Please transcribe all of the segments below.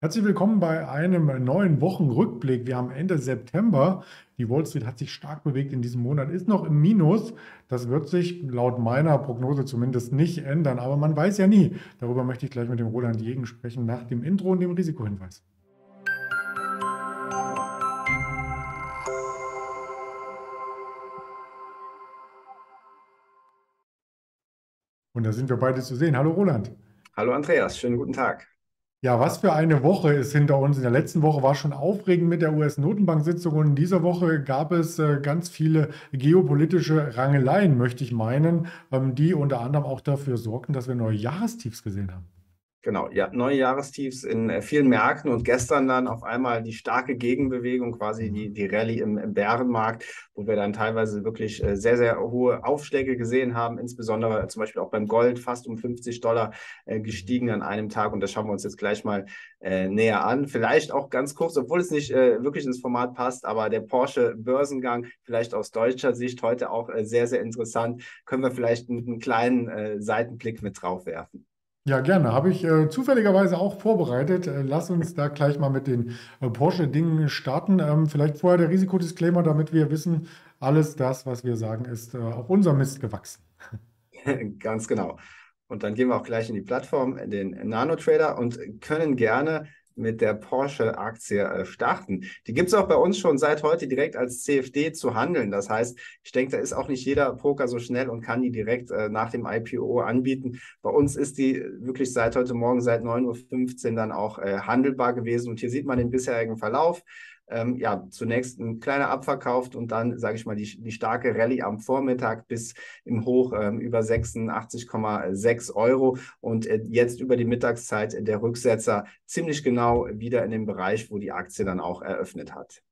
Herzlich willkommen bei einem neuen Wochenrückblick. Wir haben Ende September. Die Wall Street hat sich stark bewegt in diesem Monat, ist noch im Minus. Das wird sich laut meiner Prognose zumindest nicht ändern, aber man weiß ja nie. Darüber möchte ich gleich mit dem Roland Jägen sprechen nach dem Intro und dem Risikohinweis. Und da sind wir beide zu sehen. Hallo Roland. Hallo Andreas, schönen guten Tag. Ja, was für eine Woche ist hinter uns. In der letzten Woche war schon aufregend mit der US-Notenbank-Sitzung und in dieser Woche gab es ganz viele geopolitische Rangeleien, möchte ich meinen, die unter anderem auch dafür sorgten, dass wir neue Jahrestiefs gesehen haben. Genau, ja, neue Jahrestiefs in vielen Märkten und gestern dann auf einmal die starke Gegenbewegung, quasi die Rallye im Bärenmarkt, wo wir dann teilweise wirklich sehr, sehr hohe Aufschläge gesehen haben, insbesondere zum Beispiel auch beim Gold, fast um $50 gestiegen an einem Tag und das schauen wir uns jetzt gleich mal näher an. Vielleicht auch ganz kurz, obwohl es nicht wirklich ins Format passt, aber der Porsche-Börsengang, vielleicht aus deutscher Sicht heute auch sehr, sehr interessant, können wir vielleicht einen kleinen Seitenblick mit drauf werfen. Ja, gerne. Habe ich zufälligerweise auch vorbereitet. Lass uns da gleich mal mit den Porsche-Dingen starten. Vielleicht vorher der Risikodisclaimer, damit wir wissen, alles das, was wir sagen, ist auf unserem Mist gewachsen. Ganz genau. Und dann gehen wir auch gleich in die Plattform, den Nano Trader und können gerne mit der Porsche-Aktie starten. Die gibt es auch bei uns schon seit heute direkt als CFD zu handeln. Das heißt, ich denke, da ist auch nicht jeder Broker so schnell und kann die direkt nach dem IPO anbieten. Bei uns ist die wirklich seit heute Morgen, seit 9:15 Uhr dann auch handelbar gewesen. Und hier sieht man den bisherigen Verlauf. Ja, zunächst ein kleiner Abverkauf und dann, sage ich mal, die starke Rallye am Vormittag bis im Hoch über 86,6 € und jetzt über die Mittagszeit der Rücksetzer ziemlich genau wieder in dem Bereich, wo die Aktie dann auch eröffnet hat.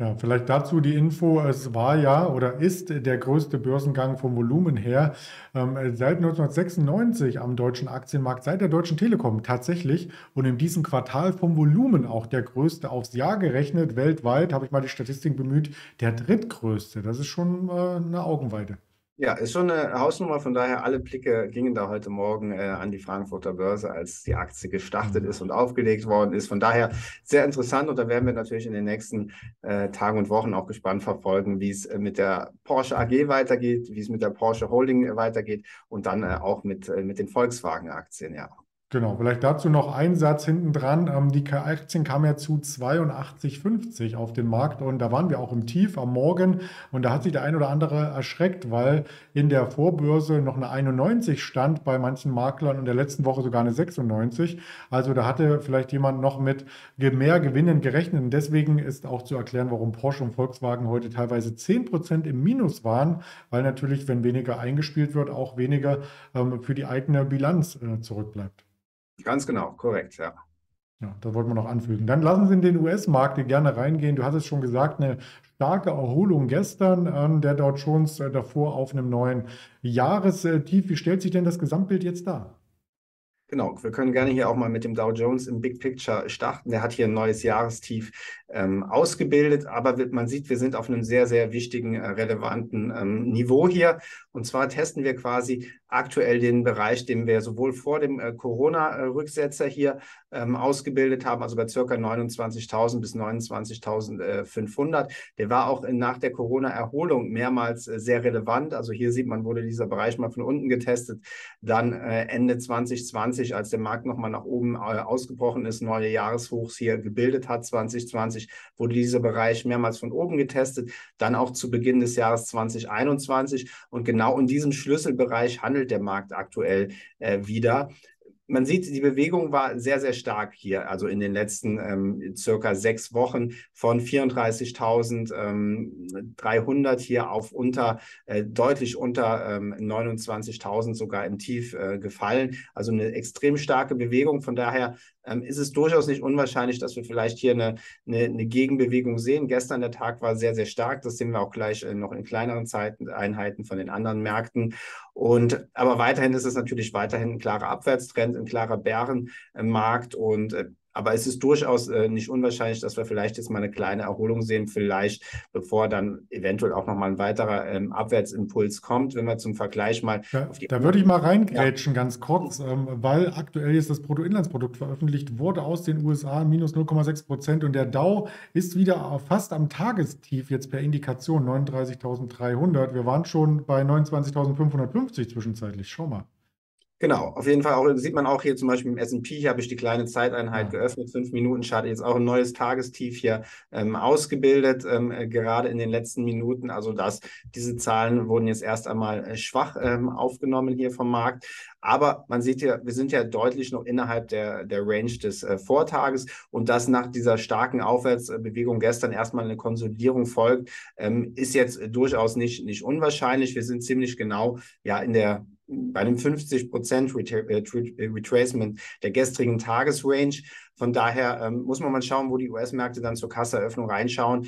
Ja, vielleicht dazu die Info, es war ja oder ist der größte Börsengang vom Volumen her seit 1996 am deutschen Aktienmarkt, seit der Deutschen Telekom tatsächlich und in diesem Quartal vom Volumen auch der größte aufs Jahr gerechnet, weltweit, habe ich mal die Statistik bemüht, der drittgrößte, das ist schon eine Augenweide. Ja, ist schon eine Hausnummer, von daher alle Blicke gingen da heute Morgen an die Frankfurter Börse, als die Aktie gestartet ist und aufgelegt worden ist. Von daher sehr interessant und da werden wir natürlich in den nächsten Tagen und Wochen auch gespannt verfolgen, wie es mit der Porsche AG weitergeht, wie es mit der Porsche Holding weitergeht und dann auch mit den Volkswagen-Aktien, ja. Genau, vielleicht dazu noch ein Satz hinten dran. Die Aktien kamen ja zu 82,50 € auf den Markt und da waren wir auch im Tief am Morgen und da hat sich der ein oder andere erschreckt, weil in der Vorbörse noch eine 91 stand bei manchen Maklern und in der letzten Woche sogar eine 96. Also da hatte vielleicht jemand noch mit mehr Gewinnen gerechnet und deswegen ist auch zu erklären, warum Porsche und Volkswagen heute teilweise 10% im Minus waren, weil natürlich, wenn weniger eingespielt wird, auch weniger für die eigene Bilanz zurückbleibt. Ganz genau, korrekt, ja. Ja, das wollten wir noch anfügen. Dann lassen Sie in den US-Markt gerne reingehen. Du hast es schon gesagt, eine starke Erholung gestern. Der Dow Jones davor auf einem neuen Jahrestief. Wie stellt sich denn das Gesamtbild jetzt dar? Genau, wir können gerne hier auch mal mit dem Dow Jones im Big Picture starten. Der hat hier ein neues Jahrestief ausgebildet, aber man sieht, wir sind auf einem sehr, sehr wichtigen, relevanten Niveau hier. Und zwar testen wir quasi aktuell den Bereich, den wir sowohl vor dem Corona-Rücksetzer hier ausgebildet haben, also bei ca. 29.000 bis 29.500. Der war auch nach der Corona-Erholung mehrmals sehr relevant. Also hier sieht man, wurde dieser Bereich mal von unten getestet, dann Ende 2020. Als der Markt nochmal nach oben ausgebrochen ist, neue Jahreshochs hier gebildet hat, 2020 wurde dieser Bereich mehrmals von oben getestet, dann auch zu Beginn des Jahres 2021 und genau in diesem Schlüsselbereich handelt der Markt aktuell wieder. Man sieht, die Bewegung war sehr, sehr stark hier, also in den letzten circa 6 Wochen von 34.300 hier auf deutlich unter 29.000 sogar im Tief gefallen. Also eine extrem starke Bewegung. Von daher ist es durchaus nicht unwahrscheinlich, dass wir vielleicht hier eine Gegenbewegung sehen. Gestern der Tag war sehr, sehr stark. Das sehen wir auch gleich noch in kleineren Einheiten von den anderen Märkten. Aber weiterhin ist es natürlich weiterhin ein klarer Abwärtstrend, ein klarer Bärenmarkt und Aber es ist durchaus nicht unwahrscheinlich, dass wir vielleicht jetzt mal eine kleine Erholung sehen, vielleicht bevor dann eventuell auch nochmal ein weiterer Abwärtsimpuls kommt, wenn wir zum Vergleich mal... Da würde ich mal reingrätschen, ganz kurz, weil aktuell jetzt das Bruttoinlandsprodukt veröffentlicht wurde aus den USA, minus 0,6% und der Dow ist wieder fast am Tagestief, jetzt per Indikation 39.300. Wir waren schon bei 29.550 zwischenzeitlich, schau mal. Genau, auf jeden Fall auch, sieht man auch hier zum Beispiel im S&P, hier habe ich die kleine Zeiteinheit geöffnet, 5-Minuten-Chart, jetzt auch ein neues Tagestief hier ausgebildet, gerade in den letzten Minuten. Also diese Zahlen wurden jetzt erst einmal schwach aufgenommen hier vom Markt. Aber man sieht ja, wir sind ja deutlich noch innerhalb der Range des Vortages und dass nach dieser starken Aufwärtsbewegung gestern erstmal eine Konsolidierung folgt, ist jetzt durchaus nicht unwahrscheinlich. Wir sind ziemlich genau ja bei dem 50% Retracement der gestrigen Tagesrange. Von daher muss man mal schauen, wo die US-Märkte dann zur Kasseeröffnung reinschauen.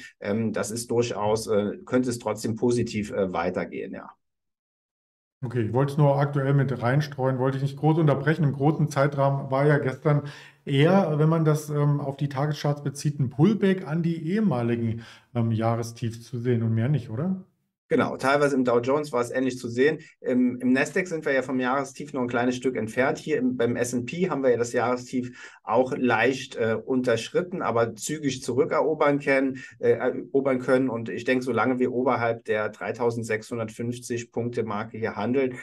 Das ist durchaus, könnte es trotzdem positiv weitergehen, ja. Okay, ich wollte es nur aktuell mit reinstreuen, wollte ich nicht groß unterbrechen. Im großen Zeitrahmen war ja gestern eher, wenn man das auf die Tagescharts bezieht, ein Pullback an die ehemaligen Jahrestiefs zu sehen und mehr nicht, oder? Genau, teilweise im Dow Jones war es ähnlich zu sehen. Im Nasdaq sind wir ja vom Jahrestief noch ein kleines Stück entfernt. Hier beim S&P haben wir ja das Jahrestief auch leicht unterschritten, aber zügig zurückerobern können. Und ich denke, solange wir oberhalb der 3.650-Punkte-Marke hier handeln,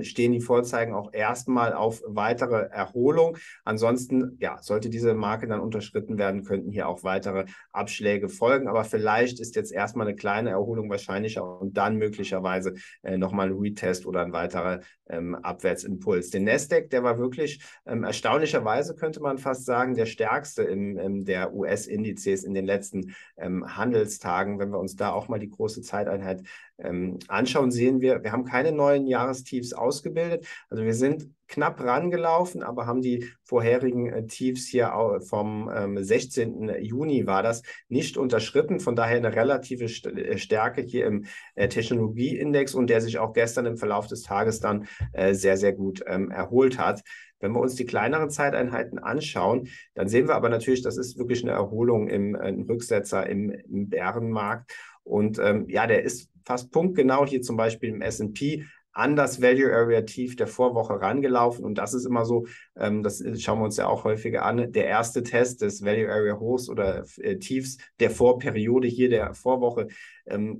stehen die Vorzeichen auch erstmal auf weitere Erholung. Ansonsten, ja, sollte diese Marke dann unterschritten werden, könnten hier auch weitere Abschläge folgen. Aber vielleicht ist jetzt erstmal eine kleine Erholung wahrscheinlicher und dann möglicherweise nochmal ein Retest oder ein weiterer Abwärtsimpuls. Den Nasdaq, der war wirklich erstaunlicherweise, könnte man fast sagen, der stärkste der US-Indizes in den letzten Handelstagen. Wenn wir uns da auch mal die große Zeiteinheit anschauen, sehen wir, wir haben keine neuen Jahrestiefs ausgebildet. Also wir sind knapp rangelaufen, aber haben die vorherigen Tiefs hier vom 16. Juni war das nicht unterschritten. Von daher eine relative Stärke hier im Technologieindex und der sich auch gestern im Verlauf des Tages dann sehr, sehr gut erholt hat. Wenn wir uns die kleineren Zeiteinheiten anschauen, dann sehen wir aber natürlich, das ist wirklich eine Erholung im Rücksetzer im Bärenmarkt. Und ja, der ist fast punktgenau hier zum Beispiel im S&P an das Value Area Tief der Vorwoche rangelaufen. Und das ist immer so, das schauen wir uns ja auch häufiger an, der erste Test des Value Area Hochs oder Tiefs der Vorperiode hier der Vorwoche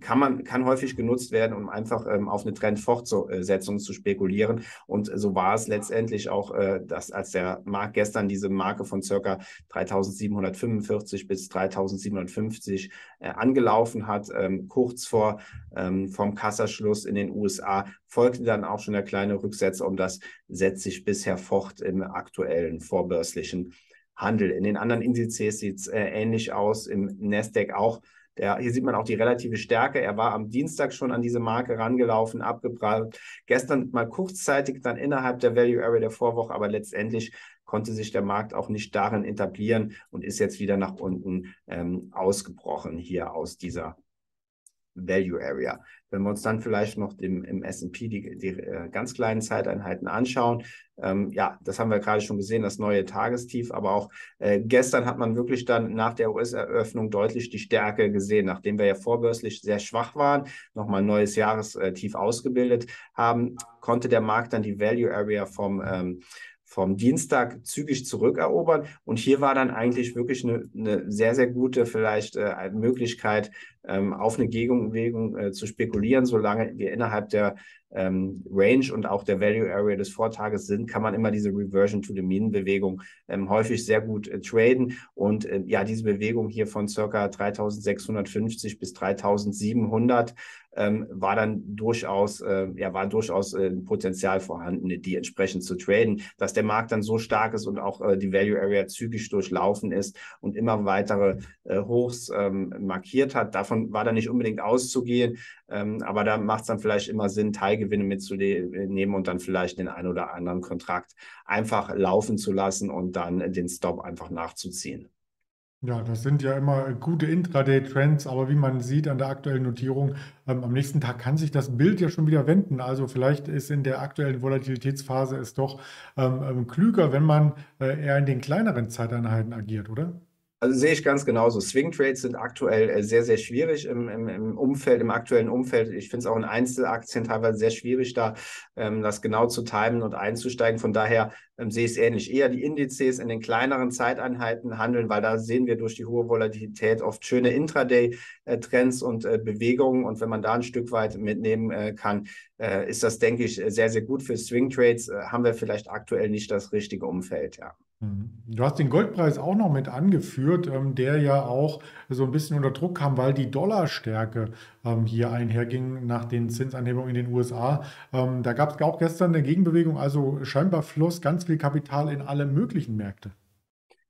kann häufig genutzt werden, um einfach auf eine Trendfortsetzung zu spekulieren. Und so war es letztendlich auch, dass als der Markt gestern diese Marke von ca. 3.745 bis 3.750 angelaufen hat, kurz vor vom Kassaschluss in den USA, folgte dann auch schon der kleine Rücksetzer und das setzt sich bisher fort im aktuellen vorbörslichen Handel. In den anderen Indizes sieht es ähnlich aus, im Nasdaq auch. Hier sieht man auch die relative Stärke. Er war am Dienstag schon an diese Marke rangelaufen, abgeprallt. Gestern mal kurzzeitig dann innerhalb der Value Area der Vorwoche, aber letztendlich konnte sich der Markt auch nicht darin etablieren und ist jetzt wieder nach unten ausgebrochen hier aus dieser Value Area. Wenn wir uns dann vielleicht noch im S&P die ganz kleinen Zeiteinheiten anschauen, ja, das haben wir gerade schon gesehen, das neue Tagestief, aber auch gestern hat man wirklich dann nach der US-Eröffnung deutlich die Stärke gesehen, nachdem wir ja vorbörslich sehr schwach waren, nochmal ein neues Jahrestief ausgebildet haben, konnte der Markt dann die Value Area vom Dienstag zügig zurückerobern. Und hier war dann eigentlich wirklich eine sehr, sehr gute vielleicht Möglichkeit, auf eine Gegenbewegung zu spekulieren. Solange wir innerhalb der Range und auch der Value Area des Vortages sind, kann man immer diese Reversion to the Mean Bewegung häufig sehr gut traden. Und ja, diese Bewegung hier von ca. 3.650 bis 3.700 war dann durchaus, Potenzial vorhanden, die entsprechend zu traden. Dass der Markt dann so stark ist und auch die Value Area zügig durchlaufen ist und immer weitere Hochs markiert hat, davon war dann nicht unbedingt auszugehen. Aber da macht es dann vielleicht immer Sinn, Teilgewinne mitzunehmen und dann vielleicht den einen oder anderen Kontrakt einfach laufen zu lassen und dann den Stop einfach nachzuziehen. Ja, das sind ja immer gute Intraday-Trends, aber wie man sieht an der aktuellen Notierung, am nächsten Tag kann sich das Bild ja schon wieder wenden. Also vielleicht ist in der aktuellen Volatilitätsphase es doch klüger, wenn man eher in den kleineren Zeiteinheiten agiert, oder? Also sehe ich ganz genauso. Swing Trades sind aktuell sehr, sehr schwierig im aktuellen Umfeld. Ich finde es auch in Einzelaktien teilweise sehr schwierig, da das genau zu timen und einzusteigen. Von daher sehe ich es ähnlich. Eher die Indizes in den kleineren Zeiteinheiten handeln, weil da sehen wir durch die hohe Volatilität oft schöne Intraday-Trends und Bewegungen. Und wenn man da ein Stück weit mitnehmen kann, ist das, denke ich, sehr, sehr gut. Für Swing Trades haben wir vielleicht aktuell nicht das richtige Umfeld, ja. Du hast den Goldpreis auch noch mit angeführt, der ja auch so ein bisschen unter Druck kam, weil die Dollarstärke hier einherging nach den Zinsanhebungen in den USA. Da gab es auch gestern eine Gegenbewegung, also scheinbar floss ganz viel Kapital in alle möglichen Märkte.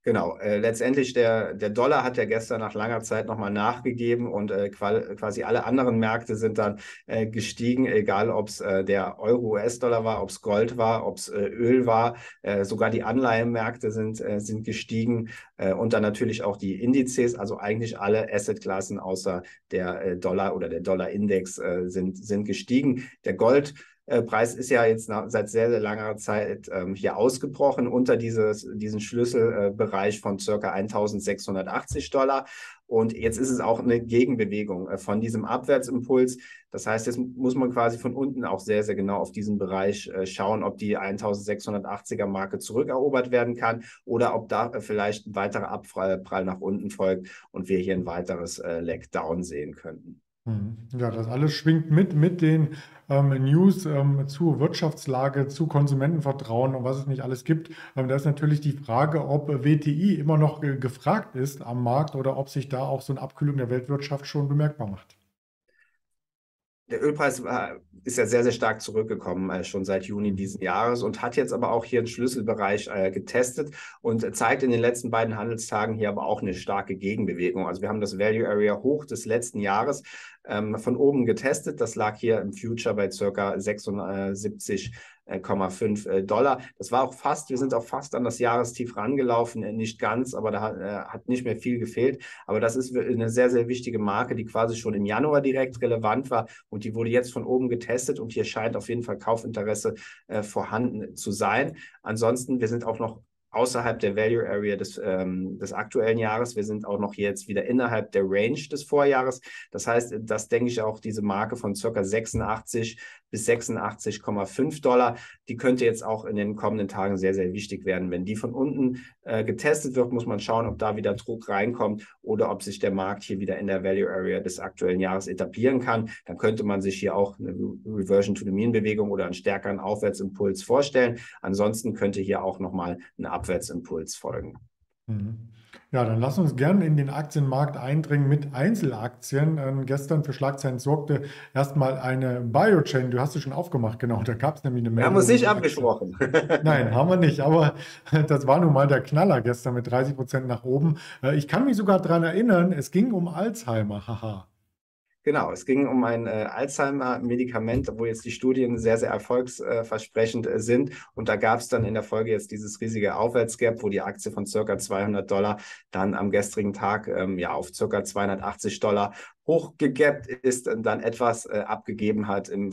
Genau, letztendlich der Dollar hat ja gestern nach langer Zeit nochmal nachgegeben und quasi alle anderen Märkte sind dann gestiegen, egal ob es der Euro-US-Dollar war, ob es Gold war, ob es Öl war, sogar die Anleihenmärkte sind gestiegen und dann natürlich auch die Indizes, also eigentlich alle Assetklassen außer der Dollar oder der Dollar-Index sind gestiegen. Der Goldpreis ist ja jetzt seit sehr, sehr langer Zeit hier ausgebrochen unter diesen Schlüsselbereich von ca. $1.680. Und jetzt ist es auch eine Gegenbewegung von diesem Abwärtsimpuls. Das heißt, jetzt muss man quasi von unten auch sehr, sehr genau auf diesen Bereich schauen, ob die 1.680er-Marke zurückerobert werden kann oder ob da vielleicht ein weiterer Abprall nach unten folgt und wir hier ein weiteres Leg-Down sehen könnten. Ja, das alles schwingt mit den News zu Wirtschaftslage, zu Konsumentenvertrauen und was es nicht alles gibt. Da ist natürlich die Frage, ob WTI immer noch gefragt ist am Markt oder ob sich da auch so eine Abkühlung der Weltwirtschaft schon bemerkbar macht. Der Ölpreis ist ja sehr, sehr stark zurückgekommen, schon seit Juni diesen Jahres und hat jetzt aber auch hier einen Schlüsselbereich getestet und zeigt in den letzten beiden Handelstagen hier aber auch eine starke Gegenbewegung. Also wir haben das Value Area Hoch des letzten Jahres von oben getestet. Das lag hier im Future bei ca. $76,5. Das war auch fast, wir sind auch fast an das Jahrestief rangelaufen, nicht ganz, aber da hat nicht mehr viel gefehlt. Aber das ist eine sehr, sehr wichtige Marke, die quasi schon im Januar direkt relevant war und die wurde jetzt von oben getestet und hier scheint auf jeden Fall Kaufinteresse vorhanden zu sein. Ansonsten, wir sind auch noch außerhalb der Value Area des aktuellen Jahres. Wir sind auch noch jetzt wieder innerhalb der Range des Vorjahres. Das heißt, das denke ich auch, diese Marke von ca. 86 bis $86,5, die könnte jetzt auch in den kommenden Tagen sehr, sehr wichtig werden. Wenn die von unten getestet wird, muss man schauen, ob da wieder Druck reinkommt oder ob sich der Markt hier wieder in der Value Area des aktuellen Jahres etablieren kann. Dann könnte man sich hier auch eine Reversion to the Mean Bewegung oder einen stärkeren Aufwärtsimpuls vorstellen. Ansonsten könnte hier auch nochmal ein Abwärtsimpuls folgen. Ja, dann lass uns gerne in den Aktienmarkt eindringen mit Einzelaktien. Gestern für Schlagzeilen sorgte erstmal eine Biogen. Du hast sie schon aufgemacht, genau. Da gab es nämlich eine Meldung. Wir haben uns nicht abgesprochen. Nein, haben wir nicht. Aber das war nun mal der Knaller gestern mit 30% nach oben. Ich kann mich sogar daran erinnern, es ging um Alzheimer. Haha. Genau, es ging um ein Alzheimer-Medikament, wo jetzt die Studien sehr, sehr erfolgsversprechend sind. Und da gab es dann in der Folge jetzt dieses riesige Aufwärtsgap, wo die Aktie von ca. $200 dann am gestrigen Tag ja, auf ca. $280 hochgegappt ist und dann etwas abgegeben hat im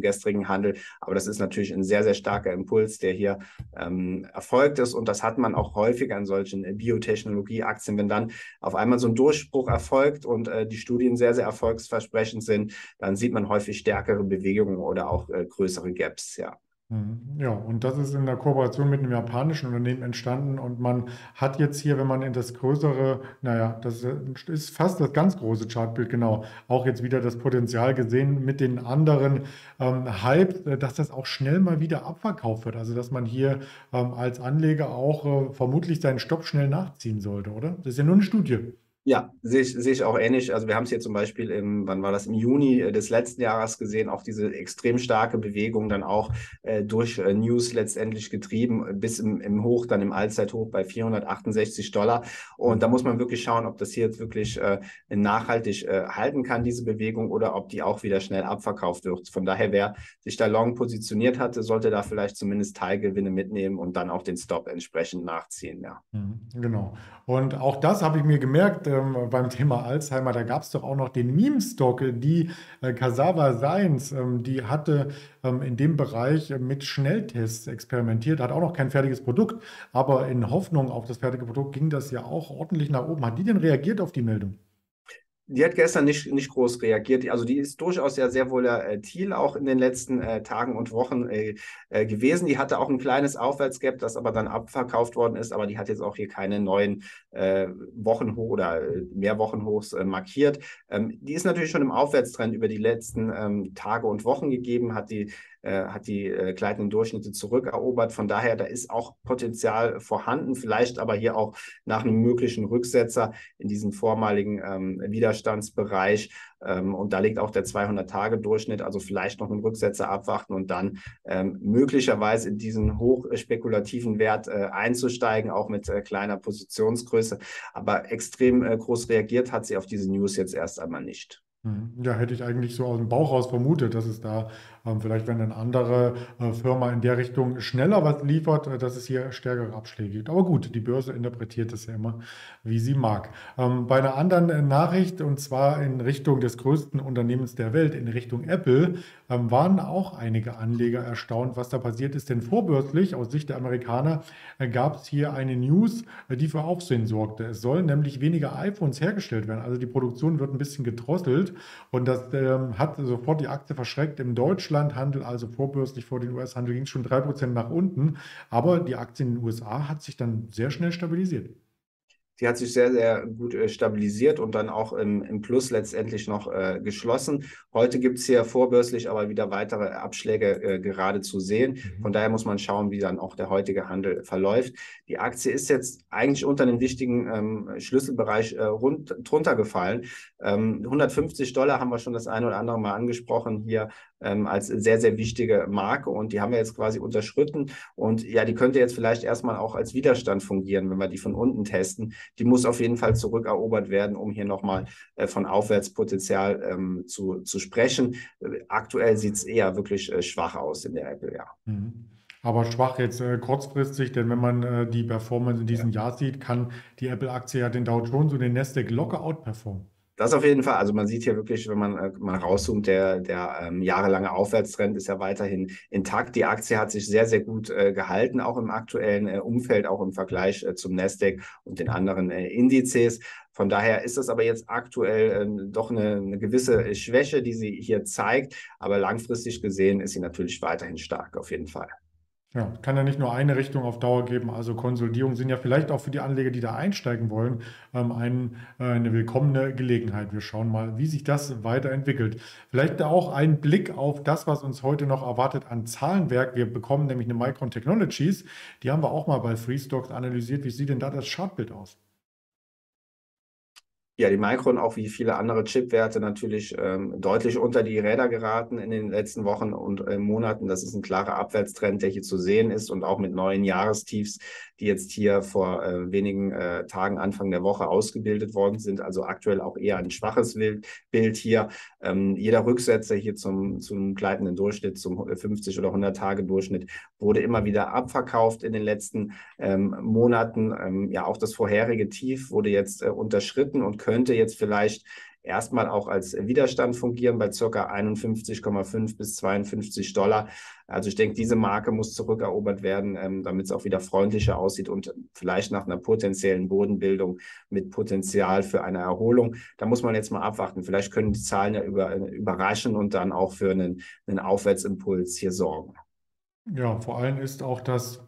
gestrigen Handel. Aber das ist natürlich ein sehr, sehr starker Impuls, der hier erfolgt ist. Und das hat man auch häufig an solchen Biotechnologieaktien, wenn dann auf einmal so ein Durchbruch erfolgt und die Studien sehr, sehr erfolgsversprechend sind, dann sieht man häufig stärkere Bewegungen oder auch größere Gaps, ja. Ja, und das ist in der Kooperation mit einem japanischen Unternehmen entstanden und man hat jetzt hier, wenn man in das größere, naja, das ist fast das ganz große Chartbild, genau, auch jetzt wieder das Potenzial gesehen mit den anderen Hype, dass das auch schnell mal wieder abverkauft wird, also dass man hier als Anleger auch vermutlich seinen Stopp schnell nachziehen sollte, oder? Das ist ja nur eine Studie. Ja, sehe ich auch ähnlich. Also wir haben es hier zum Beispiel im Juni des letzten Jahres gesehen, auch diese extrem starke Bewegung dann auch durch News letztendlich getrieben, bis im Hoch, dann im Allzeithoch bei $468. Und da muss man wirklich schauen, ob das hier jetzt wirklich nachhaltig halten kann, diese Bewegung, oder ob die auch wieder schnell abverkauft wird. Von daher, wer sich da long positioniert hatte, sollte da vielleicht zumindest Teilgewinne mitnehmen und dann auch den Stop entsprechend nachziehen. Ja. Genau. Und auch das habe ich mir gemerkt, beim Thema Alzheimer, da gab es doch auch noch den Meme-Stock, die Cassava Science, die hatte in dem Bereich mit Schnelltests experimentiert, hat auch noch kein fertiges Produkt, aber in Hoffnung auf das fertige Produkt ging das ja auch ordentlich nach oben. Hat die denn reagiert auf die Meldung? Die hat gestern nicht groß reagiert. Also die ist durchaus ja sehr volatil auch in den letzten Tagen und Wochen gewesen. Die hatte auch ein kleines Aufwärtsgap, das aber dann abverkauft worden ist. Aber die hat jetzt auch hier keine neuen Wochenhoch oder mehr Wochenhochs markiert. Die ist natürlich schon im Aufwärtstrend über die letzten Tage und Wochen gegeben, hat die gleitenden Durchschnitte zurückerobert. Von daher, da ist auch Potenzial vorhanden, vielleicht aber hier auch nach einem möglichen Rücksetzer in diesem vormaligen Widerstandsbereich. Und da liegt auch der 200-Tage-Durchschnitt, also vielleicht noch einen Rücksetzer abwarten und dann möglicherweise in diesen hochspekulativen Wert einzusteigen, auch mit kleiner Positionsgröße. Aber extrem groß reagiert hat sie auf diese News jetzt erst einmal nicht. Ja, hätte ich eigentlich so aus dem Bauch raus vermutet, dass es da vielleicht, wenn eine andere Firma in der Richtung schneller was liefert, dass es hier stärkere Abschläge gibt. Aber gut, die Börse interpretiert das ja immer, wie sie mag. Bei einer anderen Nachricht, und zwar in Richtung des größten Unternehmens der Welt, in Richtung Apple, waren auch einige Anleger erstaunt, was da passiert ist. Denn vorbörslich, aus Sicht der Amerikaner, gab es hier eine News, die für Aufsehen sorgte. Es sollen nämlich weniger iPhones hergestellt werden. Also die Produktion wird ein bisschen gedrosselt. Und das hat sofort die Aktie verschreckt. Im Deutschlandhandel, also vorbörslich vor den US-Handel, ging es schon 3% nach unten. Aber die Aktie in den USA hat sich dann sehr schnell stabilisiert. Die hat sich sehr, sehr gut stabilisiert und dann auch im Plus letztendlich noch geschlossen. Heute gibt es hier vorbörslich aber wieder weitere Abschläge gerade zu sehen. Von daher muss man schauen, wie dann auch der heutige Handel verläuft. Die Aktie ist jetzt eigentlich unter den wichtigen Schlüsselbereich drunter gefallen. $150 haben wir schon das eine oder andere Mal angesprochen hier als sehr, sehr wichtige Marke, und die haben wir jetzt quasi unterschritten, und ja, die könnte jetzt vielleicht erstmal auch als Widerstand fungieren, wenn wir die von unten testen. Die muss auf jeden Fall zurückerobert werden, um hier nochmal von Aufwärtspotenzial zu sprechen. Aktuell sieht es eher wirklich schwach aus in der Apple, ja. Aber schwach jetzt kurzfristig, denn wenn man die Performance in diesem Jahr sieht, kann die Apple-Aktie ja den Dow Jones und den Nasdaq locker outperformen. Das auf jeden Fall. Also man sieht hier wirklich, wenn man mal rauszoomt, der jahrelange Aufwärtstrend ist ja weiterhin intakt. Die Aktie hat sich sehr, sehr gut gehalten, auch im aktuellen Umfeld, auch im Vergleich zum Nasdaq und den anderen Indizes. Von daher ist das aber jetzt aktuell doch eine gewisse Schwäche, die sie hier zeigt. Aber langfristig gesehen ist sie natürlich weiterhin stark, auf jeden Fall. Ja, kann ja nicht nur eine Richtung auf Dauer geben, also Konsolidierungen sind ja vielleicht auch für die Anleger, die da einsteigen wollen, eine willkommene Gelegenheit. Wir schauen mal, wie sich das weiterentwickelt. Vielleicht auch ein Blick auf das, was uns heute noch erwartet an Zahlenwerk. Wir bekommen nämlich eine Micron Technologies, die haben wir auch mal bei Free Stocks analysiert. Wie sieht denn da das Chartbild aus? Ja, die Micron, auch wie viele andere Chipwerte, natürlich deutlich unter die Räder geraten in den letzten Wochen und Monaten. Das ist ein klarer Abwärtstrend, der hier zu sehen ist, und auch mit neuen Jahrestiefs, die jetzt hier vor wenigen Tagen, Anfang der Woche, ausgebildet worden sind. Also aktuell auch eher ein schwaches Bild hier. Jeder Rücksetzer hier zum gleitenden Durchschnitt, zum 50- oder 100-Tage-Durchschnitt, wurde immer wieder abverkauft in den letzten Monaten. Ja, auch das vorherige Tief wurde jetzt unterschritten und könnte jetzt vielleicht erstmal auch als Widerstand fungieren bei ca. 51,5 bis $52. Also ich denke, diese Marke muss zurückerobert werden, damit es auch wieder freundlicher aussieht und vielleicht nach einer potenziellen Bodenbildung mit Potenzial für eine Erholung. Da muss man jetzt mal abwarten. Vielleicht können die Zahlen ja überraschen und dann auch für einen Aufwärtsimpuls hier sorgen. Ja, vor allem ist auch das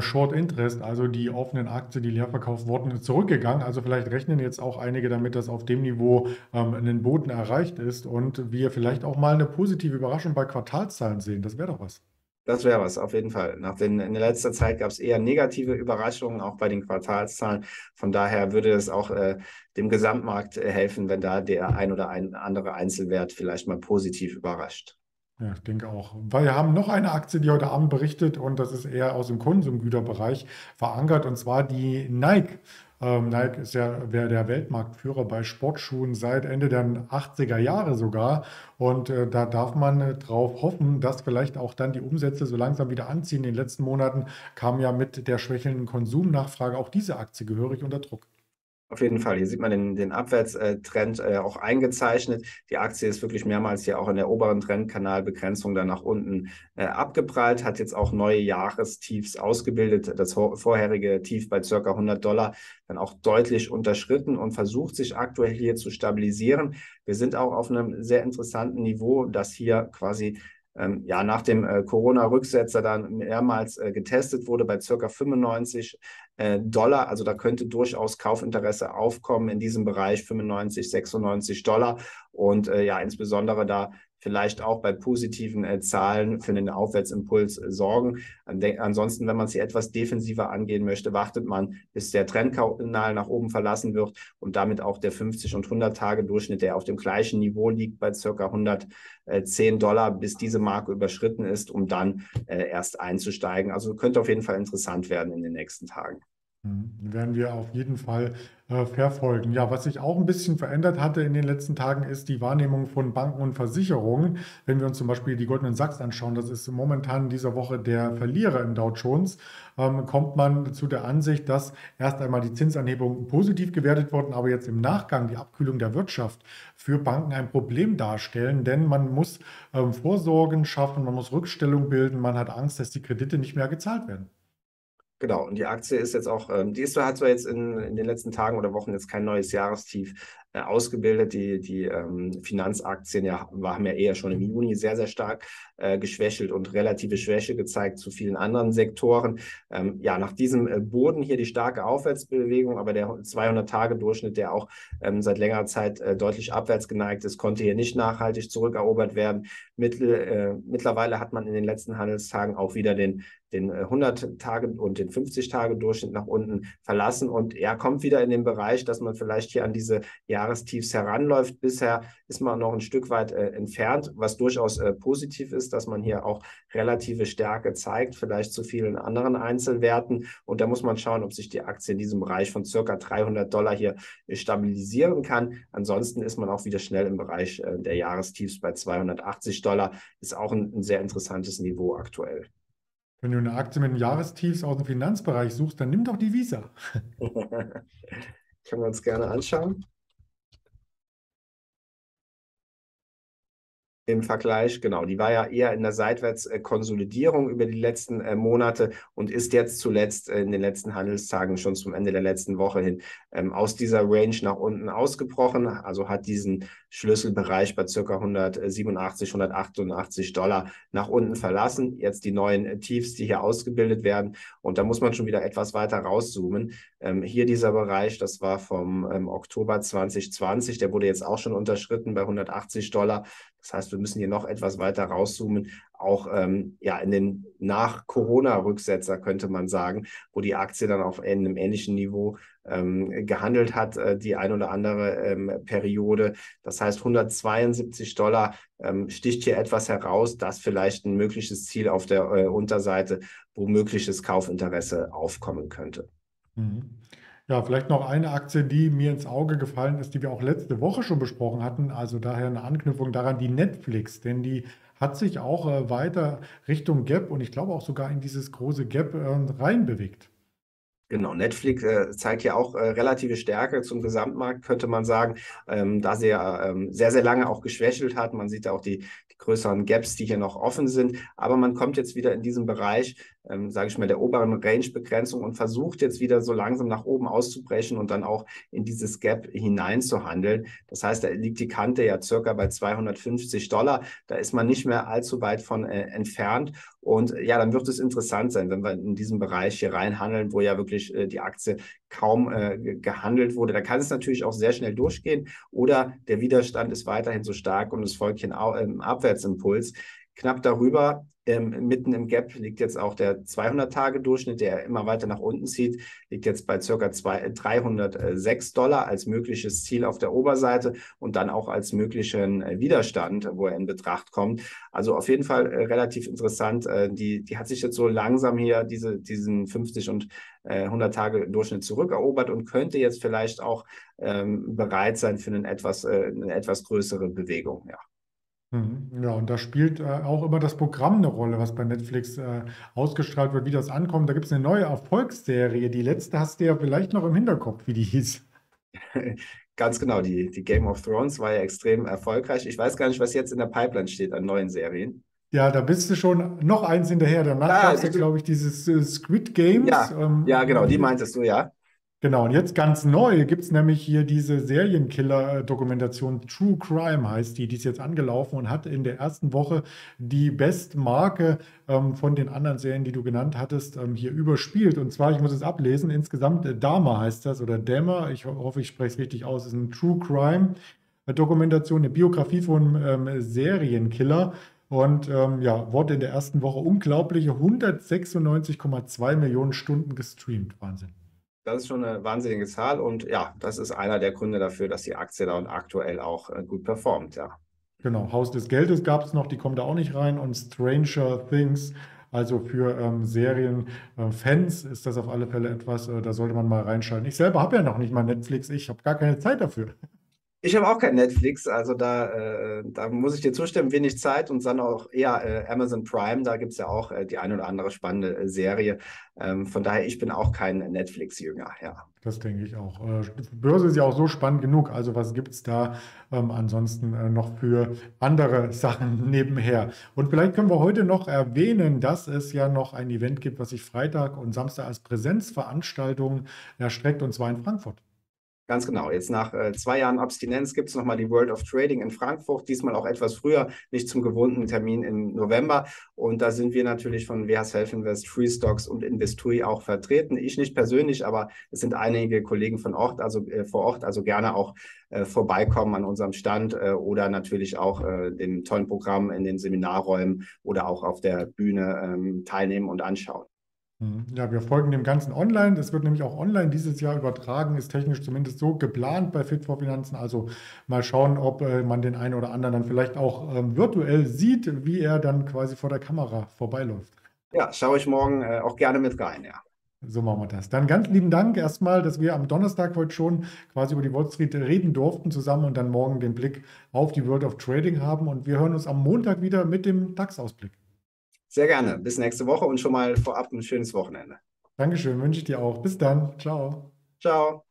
Short Interest, also die offenen Aktien, die leer verkauft wurden, ist zurückgegangen. Also vielleicht rechnen jetzt auch einige damit, dass auf dem Niveau ein Boden erreicht ist und wir vielleicht auch mal eine positive Überraschung bei Quartalszahlen sehen. Das wäre doch was. Das wäre was, auf jeden Fall. In letzter Zeit gab es eher negative Überraschungen, auch bei den Quartalszahlen. Von daher würde es auch dem Gesamtmarkt helfen, wenn da der ein oder andere Einzelwert vielleicht mal positiv überrascht. Ja, ich denke auch. Wir haben noch eine Aktie, die heute Abend berichtet, und das ist eher aus dem Konsumgüterbereich verankert, und zwar die Nike. Nike ist ja der Weltmarktführer bei Sportschuhen seit Ende der 80er Jahre sogar, und da darf man drauf hoffen, dass vielleicht auch dann die Umsätze so langsam wieder anziehen. In den letzten Monaten kam ja mit der schwächelnden Konsumnachfrage auch diese Aktie gehörig unter Druck. Auf jeden Fall, hier sieht man den Abwärtstrend auch eingezeichnet. Die Aktie ist wirklich mehrmals hier auch in der oberen Trendkanalbegrenzung dann nach unten abgeprallt, hat jetzt auch neue Jahrestiefs ausgebildet, das vorherige Tief bei ca. $100 dann auch deutlich unterschritten und versucht sich aktuell hier zu stabilisieren. Wir sind auch auf einem sehr interessanten Niveau, das hier quasi ja, nach dem Corona-Rücksetzer dann mehrmals getestet wurde bei ca. $95. Also da könnte durchaus Kaufinteresse aufkommen in diesem Bereich $95, $96. Und ja, insbesondere da vielleicht auch bei positiven Zahlen für einen Aufwärtsimpuls sorgen. Ansonsten, wenn man sie etwas defensiver angehen möchte, wartet man, bis der Trendkanal nach oben verlassen wird und damit auch der 50- und 100-Tage-Durchschnitt, der auf dem gleichen Niveau liegt bei ca. $110, bis diese Marke überschritten ist, um dann erst einzusteigen. Also könnte auf jeden Fall interessant werden in den nächsten Tagen. Werden wir auf jeden Fall verfolgen. Ja, was sich auch ein bisschen verändert hatte in den letzten Tagen, ist die Wahrnehmung von Banken und Versicherungen. Wenn wir uns zum Beispiel die Goldman Sachs anschauen, das ist momentan dieser Woche der Verlierer im Dow Jones, kommt man zu der Ansicht, dass erst einmal die Zinsanhebungen positiv gewertet wurden, aber jetzt im Nachgang die Abkühlung der Wirtschaft für Banken ein Problem darstellen, denn man muss Vorsorgen schaffen, man muss Rückstellung bilden, man hat Angst, dass die Kredite nicht mehr gezahlt werden. Genau, und die Aktie ist jetzt auch, hat zwar jetzt in den letzten Tagen oder Wochen jetzt kein neues Jahrestief ausgebildet. Die Finanzaktien haben ja eher schon im Juni sehr, sehr stark geschwächelt und relative Schwäche gezeigt zu vielen anderen Sektoren. Ja, nach diesem Boden hier die starke Aufwärtsbewegung, aber der 200-Tage-Durchschnitt, der auch seit längerer Zeit deutlich abwärts geneigt ist, konnte hier nicht nachhaltig zurückerobert werden. Mittlerweile hat man in den letzten Handelstagen auch wieder den 100-Tage- und den 50-Tage-Durchschnitt nach unten verlassen. Und er kommt wieder in den Bereich, dass man vielleicht hier an diese Jahrestiefs heranläuft. Bisher ist man noch ein Stück weit entfernt, was durchaus positiv ist, dass man hier auch relative Stärke zeigt, vielleicht zu vielen anderen Einzelwerten. Und da muss man schauen, ob sich die Aktie in diesem Bereich von ca. $300 hier stabilisieren kann. Ansonsten ist man auch wieder schnell im Bereich der Jahrestiefs bei $280. Ist auch ein sehr interessantes Niveau aktuell. Wenn du eine Aktie mit einem Jahrestiefs aus dem Finanzbereich suchst, dann nimm doch die Visa. Können wir uns gerne anschauen. Im Vergleich, genau, die war ja eher in der Seitwärtskonsolidierung über die letzten Monate und ist jetzt zuletzt in den letzten Handelstagen schon zum Ende der letzten Woche hin aus dieser Range nach unten ausgebrochen, also hat diesen Schlüsselbereich bei ca. $187, $188 nach unten verlassen, jetzt die neuen Tiefs, die hier ausgebildet werden, und da muss man schon wieder etwas weiter rauszoomen. Hier dieser Bereich, das war vom Oktober 2020, der wurde jetzt auch schon unterschritten bei $180. Das heißt, wir müssen hier noch etwas weiter rauszoomen, auch ja, in den Nach-Corona-Rücksetzer könnte man sagen, wo die Aktie dann auf einem ähnlichen Niveau gehandelt hat, die ein oder andere Periode. Das heißt, $172 sticht hier etwas heraus, das vielleicht ein mögliches Ziel auf der Unterseite, wo mögliches Kaufinteresse aufkommen könnte. Mhm. Ja, vielleicht noch eine Aktie, die mir ins Auge gefallen ist, die wir auch letzte Woche schon besprochen hatten, also daher eine Anknüpfung daran, die Netflix, denn die hat sich auch weiter Richtung Gap und ich glaube auch sogar in dieses große Gap reinbewegt. Genau, Netflix zeigt ja auch relative Stärke zum Gesamtmarkt, könnte man sagen, da sie ja sehr, sehr lange auch geschwächelt hat. Man sieht ja auch die größeren Gaps, die hier noch offen sind. Aber man kommt jetzt wieder in diesem Bereich, sage ich mal, der oberen Range-Begrenzung und versucht jetzt wieder so langsam nach oben auszubrechen und dann auch in dieses Gap hineinzuhandeln. Das heißt, da liegt die Kante ja circa bei $250. Da ist man nicht mehr allzu weit von entfernt. Und ja, dann wird es interessant sein, wenn wir in diesem Bereich hier reinhandeln, wo ja wirklich die Aktie kaum gehandelt wurde. Da kann es natürlich auch sehr schnell durchgehen oder der Widerstand ist weiterhin so stark und es folgt hier ein Abwärtsimpuls. knapp darüber. Mitten im Gap liegt jetzt auch der 200-Tage-Durchschnitt, der immer weiter nach unten zieht, liegt jetzt bei ca. $306 als mögliches Ziel auf der Oberseite und dann auch als möglichen Widerstand, wo er in Betracht kommt. Also auf jeden Fall relativ interessant. Die hat sich jetzt so langsam hier diesen 50- und 100-Tage-Durchschnitt zurückerobert und könnte jetzt vielleicht auch bereit sein für eine etwas größere Bewegung, ja. Ja, und da spielt auch immer das Programm eine Rolle, was bei Netflix ausgestrahlt wird, wie das ankommt. Da gibt es eine neue Erfolgsserie. Die letzte hast du ja vielleicht noch im Hinterkopf, wie die hieß. Ganz genau, die Game of Thrones war ja extrem erfolgreich. Ich weiß gar nicht, was jetzt in der Pipeline steht an neuen Serien. Ja, da bist du schon noch eins hinterher. Danach gab es ja, glaube ich, dieses Squid Games. Ja, ja, genau, die meintest du, ja. Genau, und jetzt ganz neu gibt es nämlich hier diese Serienkiller-Dokumentation, True Crime heißt die ist jetzt angelaufen und hat in der ersten Woche die Bestmarke von den anderen Serien, die du genannt hattest, hier überspielt. Und zwar, ich muss es ablesen, insgesamt Dahmer heißt das oder Dahmer, ich hoffe, ich spreche es richtig aus, ist ein True Crime-Dokumentation, eine Biografie von Serienkiller. Und ja, wurde in der ersten Woche unglaubliche 196,2 Millionen Stunden gestreamt, Wahnsinn. Das ist schon eine wahnsinnige Zahl und ja, das ist einer der Gründe dafür, dass die Aktie da und aktuell auch gut performt, ja. Genau, Haus des Geldes gab es noch, die kommen da auch nicht rein und Stranger Things, also für Serienfans ist das auf alle Fälle etwas, da sollte man mal reinschalten. Ich selber habe ja noch nicht mal Netflix, ich habe gar keine Zeit dafür. Ich habe auch kein Netflix, also da muss ich dir zustimmen, wenig Zeit und dann auch eher Amazon Prime, da gibt es ja auch die eine oder andere spannende Serie. Von daher, ich bin auch kein Netflix-Jünger, ja. Das denke ich auch. Börse ist ja auch so spannend genug, also was gibt es da ansonsten noch für andere Sachen nebenher? Und vielleicht können wir heute noch erwähnen, dass es ja noch ein Event gibt, was sich Freitag und Samstag als Präsenzveranstaltung erstreckt und zwar in Frankfurt. Ganz genau. Jetzt nach 2 Jahren Abstinenz gibt es nochmal die World of Trading in Frankfurt, diesmal auch etwas früher, nicht zum gewohnten Termin im November. Und da sind wir natürlich von WH Self-Invest, Free Stocks und Investui auch vertreten. Ich nicht persönlich, aber es sind einige Kollegen vor Ort, also gerne auch vorbeikommen an unserem Stand oder natürlich auch dem tollen Programm in den Seminarräumen oder auch auf der Bühne teilnehmen und anschauen. Ja, wir folgen dem Ganzen online. Das wird nämlich auch online dieses Jahr übertragen, ist technisch zumindest so geplant bei Fit4Finanzen. Also mal schauen, ob man den einen oder anderen dann vielleicht auch virtuell sieht, wie er dann quasi vor der Kamera vorbeiläuft. Ja, schaue ich morgen auch gerne mit rein, ja. So machen wir das. Dann ganz lieben Dank erstmal, dass wir am Donnerstag heute schon quasi über die Wall Street reden durften zusammen und dann morgen den Blick auf die World of Trading haben. Und wir hören uns am Montag wieder mit dem DAX-Ausblick. Sehr gerne. Bis nächste Woche und schon mal vorab ein schönes Wochenende. Dankeschön, wünsche ich dir auch. Bis dann. Ciao. Ciao.